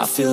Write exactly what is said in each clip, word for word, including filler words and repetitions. I feel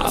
I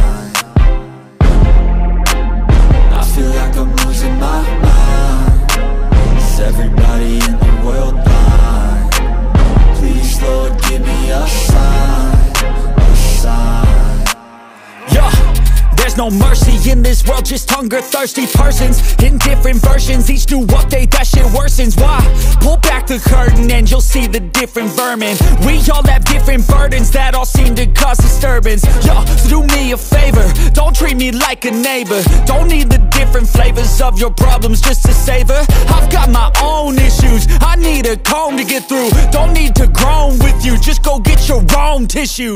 I feel like I'm losing my mind. Is everybody in the world blind? Please, Lord, give me a sign, a sign. Yeah. There's no mercy in this world, just hunger-thirsty persons in different versions. Each new update, that shit worsens. Why? Pull back the curtain and you'll see the different vermin. We all have different burdens that all seem to cause disturbance. Yo, so do me a favor, don't treat me like a neighbor. Don't need the different flavors of your problems just to savor. I've got my own issues, I need a comb to get through. Don't need to groan with you, just go get your own tissue.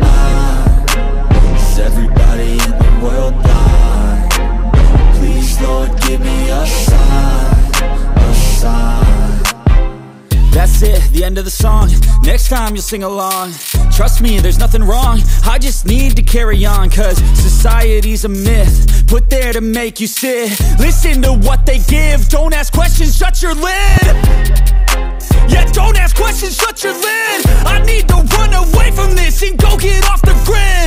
mind. Is everybody in the world blind? Please, Lord, give me a sign, a sign. That's it, the end of the song. Next time you'll sing along. Trust me, there's nothing wrong. I just need to carry on, cause society's a myth put there to make you sit. Listen to what they give, don't ask questions, shut your lid. Yeah, don't ask questions, shut your lid. I need to run away from this and go get off the grid.